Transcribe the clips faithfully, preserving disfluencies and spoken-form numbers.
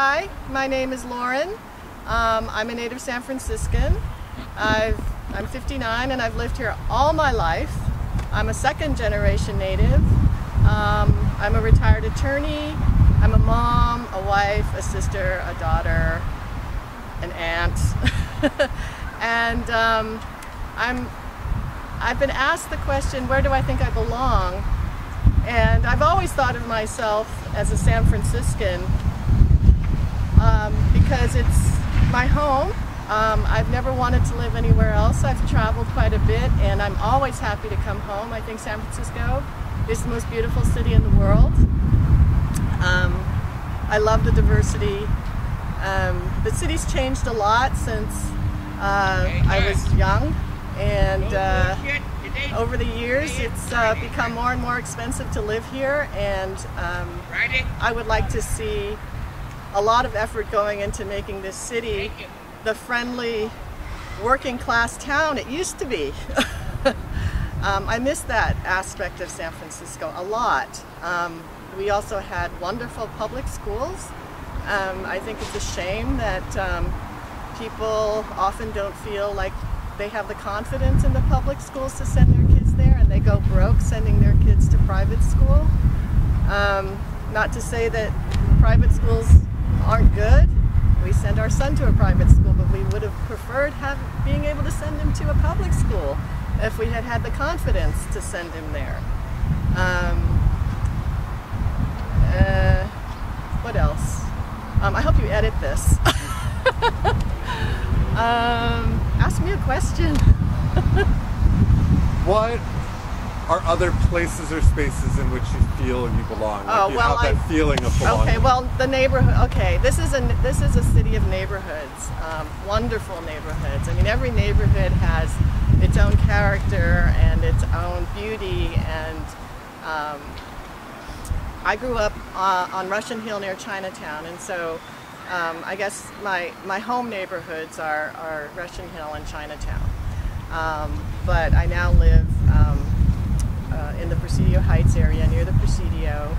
Hi, my name is Lauren. Um, I'm a native San Franciscan. I've, I'm fifty-nine and I've lived here all my life. I'm a second generation native. Um, I'm a retired attorney. I'm a mom, a wife, a sister, a daughter, an aunt. and um, I'm, I've been asked the question, where do I think I belong? And I've always thought of myself as a San Franciscan um, because it's my home. Um, I've never wanted to live anywhere else. I've traveled quite a bit and I'm always happy to come home. I think San Francisco is the most beautiful city in the world. Um, I love the diversity. Um, the city's changed a lot since uh, I was young, and uh, over the years it's uh, become more and more expensive to live here, and um, I would like to see a lot of effort going into making this city the friendly working class town it used to be. um, I miss that aspect of San Francisco a lot. Um, we also had wonderful public schools. Um, I think it's a shame that um, people often don't feel like they have the confidence in the public schools to send their kids there, and they go broke sending their kids to private school. Um, not to say that private schools aren't good. We send our son to a private school, but we would have preferred have, being able to send him to a public school if we had had the confidence to send him there. Um, uh, what else? Um, I hope you edit this. um, Ask me a question. What are other places or spaces in which you feel you belong? Like oh, you well, have that I, feeling of belonging. Okay, well, the neighborhood. Okay, this is a this is a city of neighborhoods, um, wonderful neighborhoods. I mean, every neighborhood has its own character and its own beauty. And um, I grew up uh, on Russian Hill near Chinatown, and so. Um, I guess my, my home neighborhoods are, are Russian Hill and Chinatown, um, but I now live um, uh, in the Presidio Heights area near the Presidio,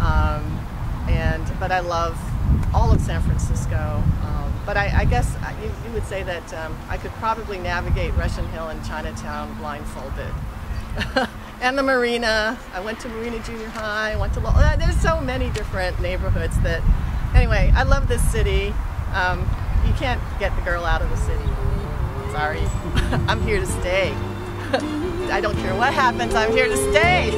um, and but I love all of San Francisco, um, but I, I guess I, you, you would say that um, I could probably navigate Russian Hill and Chinatown blindfolded. And the Marina. I went to Marina Junior High, I went to Lowell. There's so many different neighborhoods that. Anyway, I love this city. Um, you can't get the girl out of the city. Sorry. I'm here to stay. I don't care what happens, I'm here to stay.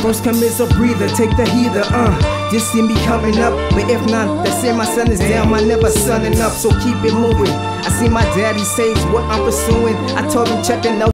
First come is a breather, take the heather, uh. Just see me coming up, but if not, they say my sun is down, I never sunning up, so keep it moving. I see my daddy says what I'm pursuing. I told him check the notes.